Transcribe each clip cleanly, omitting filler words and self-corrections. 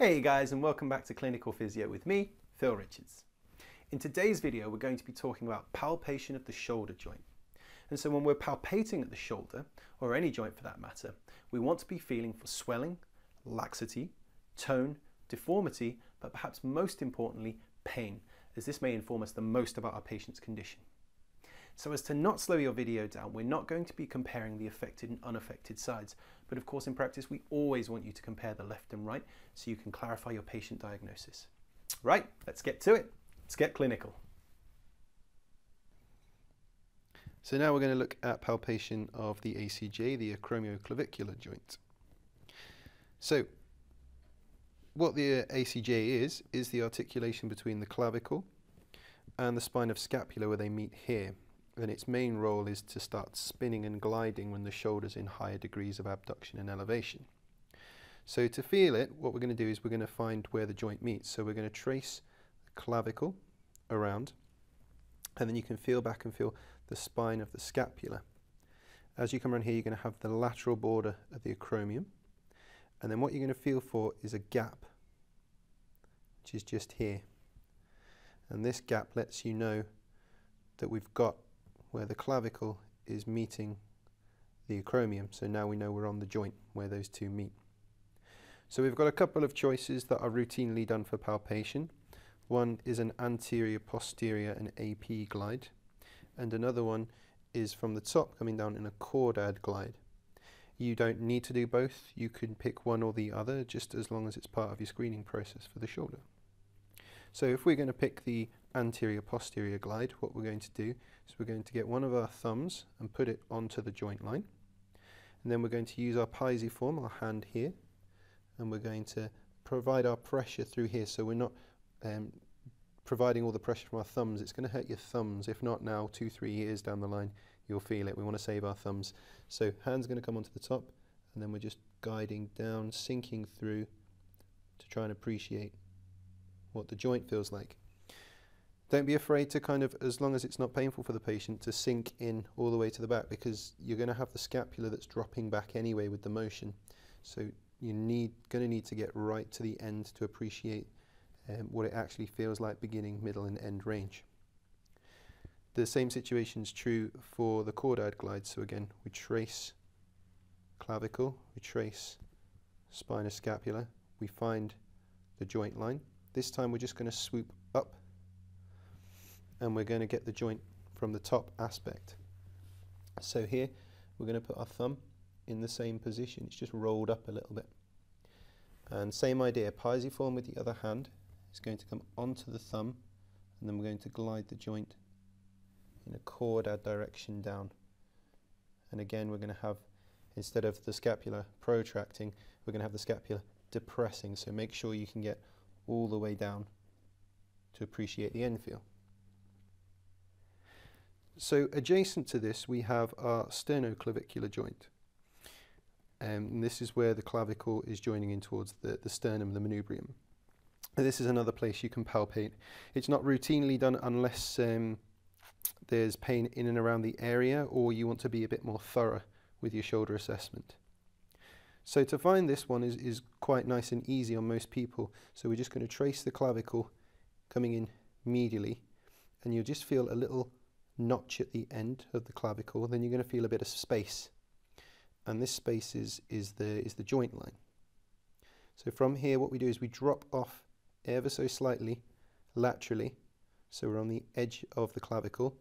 Hey guys, and welcome back to Clinical Physio with me, Phil Richards. In today's video, we're going to be talking about palpation of the shoulder joint. And so when we're palpating at the shoulder, or any joint for that matter, we want to be feeling for swelling, laxity, tone, deformity, but perhaps most importantly, pain, as this may inform us the most about our patient's condition. So as to not slow your video down, we're not going to be comparing the affected and unaffected sides. But of course, in practice, we always want you to compare the left and right so you can clarify your patient diagnosis. Right, let's get to it. Let's get clinical. So now we're going to look at palpation of the ACJ, the acromioclavicular joint. So what the ACJ is the articulation between the clavicle and the spine of scapula where they meet here. And its main role is to start spinning and gliding when the shoulder's in higher degrees of abduction and elevation. So to feel it, what we're going to do is we're going to find where the joint meets. So we're going to trace the clavicle around, and then you can feel back and feel the spine of the scapula. As you come around here, you're going to have the lateral border of the acromion, and then what you're going to feel for is a gap, which is just here. And this gap lets you know that we've got where the clavicle is meeting the acromion. So now we know we're on the joint where those two meet. So we've got a couple of choices that are routinely done for palpation. One is an anterior, posterior, an AP glide. And another one is from the top coming down in a chordad glide. You don't need to do both. You can pick one or the other, just as long as it's part of your screening process for the shoulder. So if we're going to pick the anterior posterior glide, what we're going to do is we're going to get one of our thumbs and put it onto the joint line, and then we're going to use our pisiform, our hand here, and we're going to provide our pressure through here. So we're not providing all the pressure from our thumbs. It's going to hurt your thumbs. If not now, 2-3 years down the line, you'll feel it. We want to save our thumbs. So hand's going to come onto the top, and then we're just guiding down, sinking through to try and appreciate what the joint feels like. Don't be afraid to kind of, as long as it's not painful for the patient, to sink in all the way to the back, because you're going to have the scapula that's dropping back anyway with the motion. So you're going to need to get right to the end to appreciate what it actually feels like, beginning, middle and end range. The same situation is true for the chordad glide. So again, we trace clavicle, we trace spinous scapula, we find the joint line. This time we're just going to swoop up, and we're going to get the joint from the top aspect. So here we're going to put our thumb in the same position. It's just rolled up a little bit. And same idea, pisiform with the other hand. It's going to come onto the thumb, and then we're going to glide the joint in a chordad direction down. And again, we're going to have, instead of the scapula protracting, we're going to have the scapula depressing. So make sure you can get all the way down to appreciate the end feel. So adjacent to this, we have our sternoclavicular joint. And this is where the clavicle is joining in towards the sternum, the manubrium. And this is another place you can palpate. It's not routinely done unless there's pain in and around the area, or you want to be a bit more thorough with your shoulder assessment. So to find this one is quite nice and easy on most people. So we're just going to trace the clavicle coming in medially, and you'll just feel a little notch at the end of the clavicle. Then you're going to feel a bit of space, and this space is the joint line. So from here, what we do is we drop off ever so slightly laterally, so we're on the edge of the clavicle,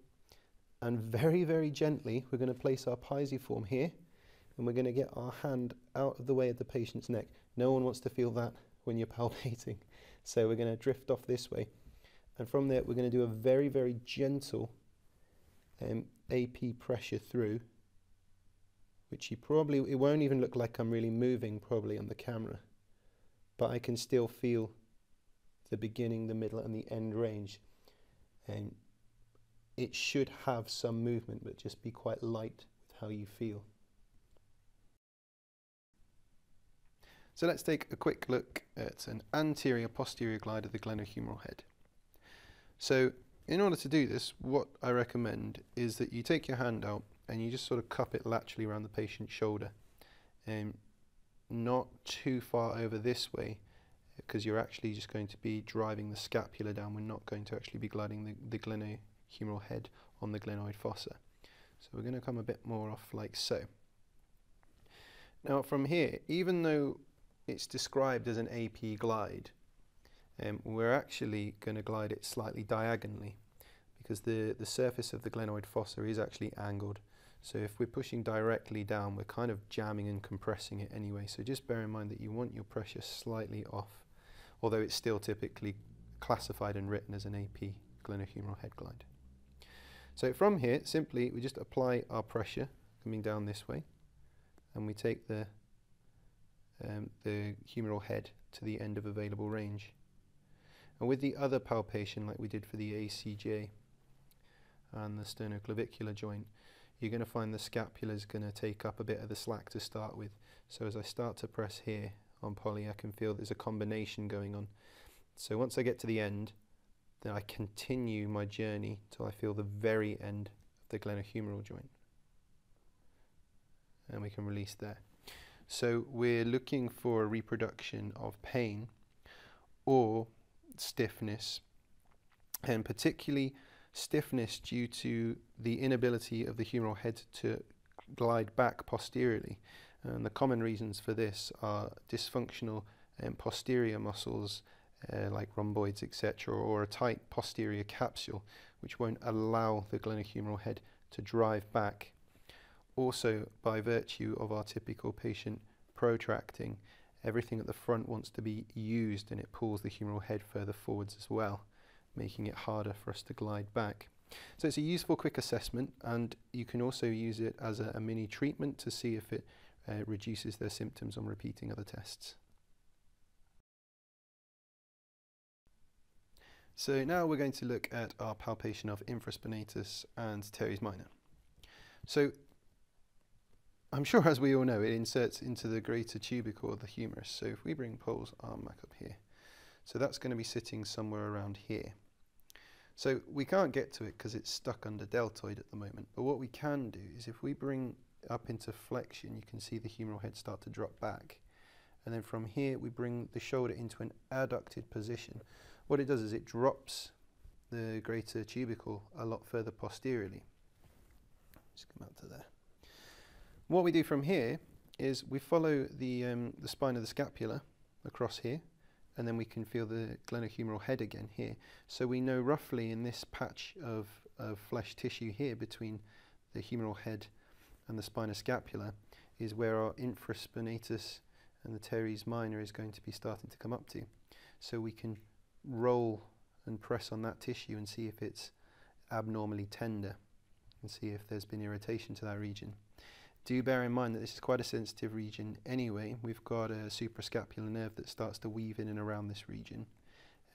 and very, very gently we're going to place our pisiform here, and we're going to get our hand out of the way of the patient's neck. No one wants to feel that when you're palpating. So we're going to drift off this way, and from there we're going to do a very, very gentle AP pressure through, which you probably, it won't even look like I'm really moving probably on the camera, but I can still feel the beginning, the middle and the end range. And it should have some movement, but just be quite light with how you feel. So let's take a quick look at an anterior posterior glide of the glenohumeral head. So in order to do this, what I recommend is that you take your hand out and you just sort of cup it laterally around the patient's shoulder, not too far over this way, because you're actually just going to be driving the scapula down. We're not going to actually be gliding the glenohumeral head on the glenoid fossa. So we're going to come a bit more off like so. Now from here, even though it's described as an AP glide, we're actually going to glide it slightly diagonally, because the surface of the glenoid fossa is actually angled. So if we're pushing directly down, we're kind of jamming and compressing it anyway. So just bear in mind that you want your pressure slightly off, although it's still typically classified and written as an AP glenohumeral head glide. So from here, simply we just apply our pressure coming down this way, and we take the humeral head to the end of available range. And with the other palpation, like we did for the ACJ and the sternoclavicular joint, you're going to find the scapula is going to take up a bit of the slack to start with. So as I start to press here on poly, I can feel there's a combination going on. So once I get to the end, then I continue my journey till I feel the very end of the glenohumeral joint. And we can release there. So we're looking for a reproduction of pain or stiffness, and particularly stiffness due to the inability of the humeral head to glide back posteriorly. And the common reasons for this are dysfunctional posterior muscles like rhomboids, etc., or a tight posterior capsule which won't allow the glenohumeral head to drive back. Also, by virtue of our typical patient protracting, everything at the front wants to be used, and it pulls the humeral head further forwards as well, making it harder for us to glide back. So it's a useful quick assessment, and you can also use it as a mini treatment to see if it reduces their symptoms on repeating other tests. So now we're going to look at our palpation of infraspinatus and teres minor. So I'm sure, as we all know, it inserts into the greater tubercle of the humerus. So if we bring Paul's arm back up here, so that's going to be sitting somewhere around here. So we can't get to it because it's stuck under deltoid at the moment. But what we can do is, if we bring up into flexion, you can see the humeral head start to drop back. And then from here, we bring the shoulder into an adducted position. What it does is it drops the greater tubercle a lot further posteriorly. Just come out to there. What we do from here is we follow the spine of the scapula across here, and then we can feel the glenohumeral head again here. So we know roughly in this patch of flesh tissue here between the humeral head and the spinous scapula is where our infraspinatus and the teres minor is going to be starting to come up to. So we can roll and press on that tissue and see if it's abnormally tender and see if there's been irritation to that region. Do bear in mind that this is quite a sensitive region anyway. We've got a suprascapular nerve that starts to weave in and around this region.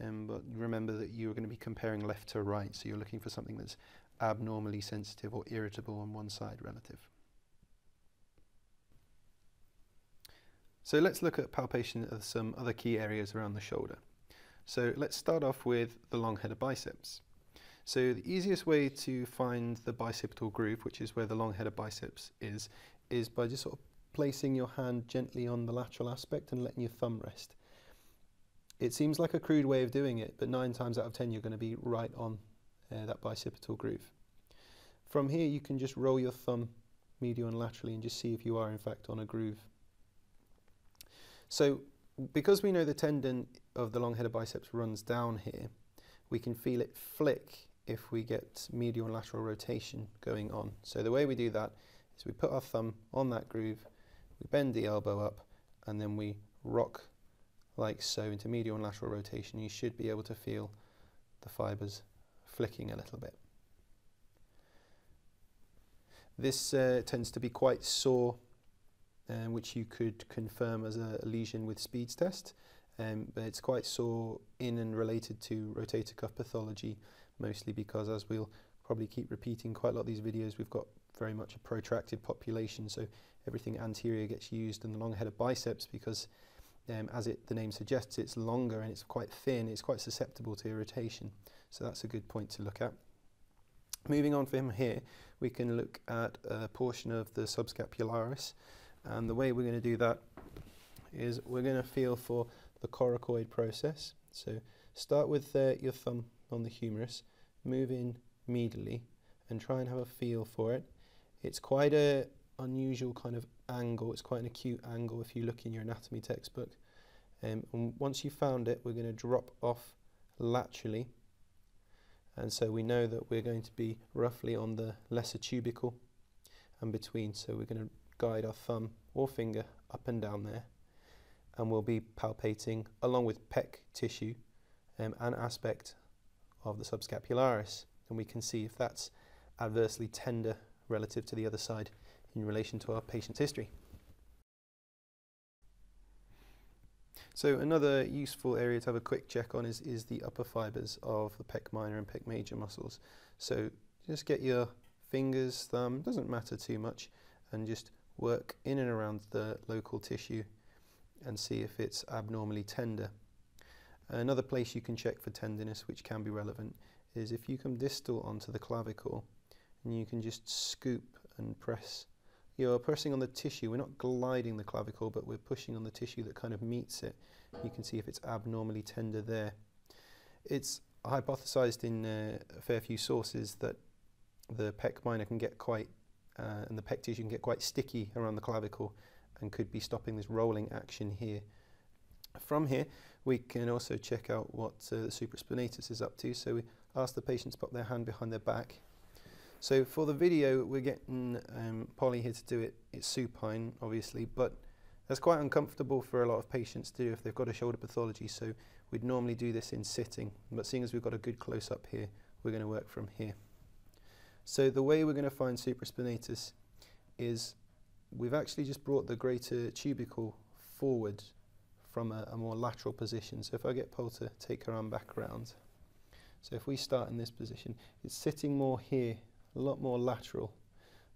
But remember that you're going to be comparing left to right, so you're looking for something that's abnormally sensitive or irritable on one side relative. So let's look at palpation of some other key areas around the shoulder. So let's start off with the long head of biceps. So the easiest way to find the bicipital groove, which is where the long head of biceps is by just sort of placing your hand gently on the lateral aspect and letting your thumb rest. It seems like a crude way of doing it, but 9 times out of 10 you're going to be right on that bicipital groove. From here you can just roll your thumb medial and laterally and just see if you are in fact on a groove. So because we know the tendon of the long head of biceps runs down here, we can feel it flick if we get medial and lateral rotation going on. So the way we do that is we put our thumb on that groove, we bend the elbow up, and then we rock like so into medial and lateral rotation. You should be able to feel the fibers flicking a little bit. This tends to be quite sore, which you could confirm as a lesion with Speed's test. But it's quite sore in and related to rotator cuff pathology, mostly because, as we'll probably keep repeating quite a lot of these videos, we've got very much a protracted population, so everything anterior gets used, and the long head of biceps, because as the name suggests, it's longer and it's quite thin, it's quite susceptible to irritation. So that's a good point to look at. Moving on from here, we can look at a portion of the subscapularis, and the way we're going to do that is we're going to feel for the coracoid process. So start with your thumb on the humerus, move in medially and try and have a feel for it. It's quite an unusual kind of angle, it's quite an acute angle if you look in your anatomy textbook. And once you've found it, we're going to drop off laterally, and so we know that we're going to be roughly on the lesser tubercle and between, so we're going to guide our thumb or finger up and down there, and we'll be palpating along with pec tissue an aspect of the subscapularis, and we can see if that's adversely tender relative to the other side in relation to our patient's history. So another useful area to have a quick check on is the upper fibres of the pec minor and pec major muscles. So just get your fingers, thumb, doesn't matter too much, and just work in and around the local tissue and see if it's abnormally tender. Another place you can check for tenderness, which can be relevant, is if you come distal onto the clavicle, and you can just scoop and press. You're pressing on the tissue, we're not gliding the clavicle, but we're pushing on the tissue that kind of meets it. You can see if it's abnormally tender there. It's hypothesized in a fair few sources that the pec minor can get quite, and the pec tissue can get quite sticky around the clavicle and could be stopping this rolling action here. From here, we can also check out what the supraspinatus is up to, so we ask the patient to pop their hand behind their back. So for the video, we're getting Polly here to do it. It's supine, obviously, but that's quite uncomfortable for a lot of patients to do if they've got a shoulder pathology, so we'd normally do this in sitting. But seeing as we've got a good close-up here, we're going to work from here. So the way we're going to find supraspinatus is we've actually just brought the greater tubercle forward from a more lateral position. So if I get Polly to take her arm back around. So if we start in this position, it's sitting more here, a lot more lateral,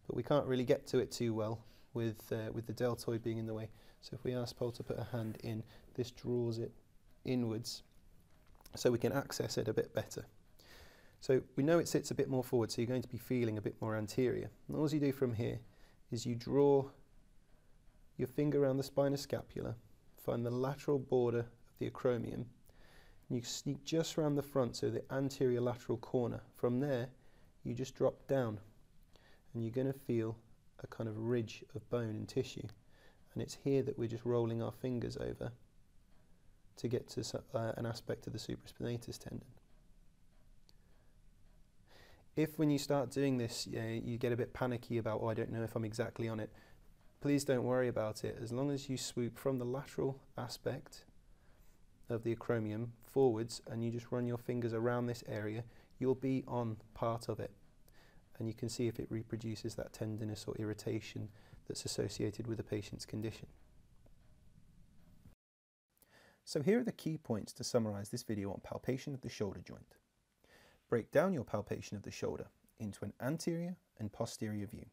but we can't really get to it too well with the deltoid being in the way. So if we ask Pol to put a hand in, this draws it inwards so we can access it a bit better. So we know it sits a bit more forward, so you're going to be feeling a bit more anterior. And all you do from here is you draw your finger around the spinous scapula, find the lateral border of the acromion, and you sneak just around the front, so the anterior lateral corner. From there, you just drop down and you're going to feel a kind of ridge of bone and tissue, and it's here that we're just rolling our fingers over to get to an aspect of the supraspinatus tendon. If when you start doing this you get a bit panicky about, oh, I don't know if I'm exactly on it, please don't worry about it. As long as you swoop from the lateral aspect of the acromion forwards and you just run your fingers around this area, you'll be on part of it, and you can see if it reproduces that tenderness or irritation that's associated with the patient's condition. So here are the key points to summarize this video on palpation of the shoulder joint. Break down your palpation of the shoulder into an anterior and posterior view,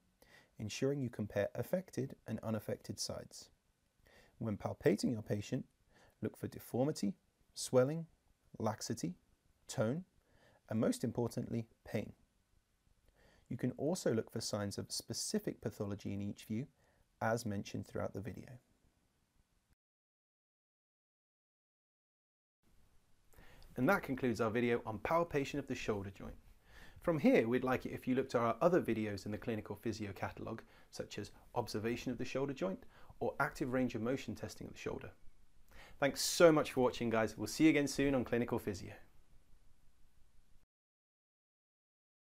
ensuring you compare affected and unaffected sides. When palpating your patient, look for deformity, swelling, laxity, tone, and most importantly, pain. You can also look for signs of specific pathology in each view, as mentioned throughout the video. And that concludes our video on palpation of the shoulder joint. From here, we'd like it if you looked at our other videos in the Clinical Physio catalogue, such as observation of the shoulder joint or active range of motion testing of the shoulder. Thanks so much for watching, guys. We'll see you again soon on Clinical Physio.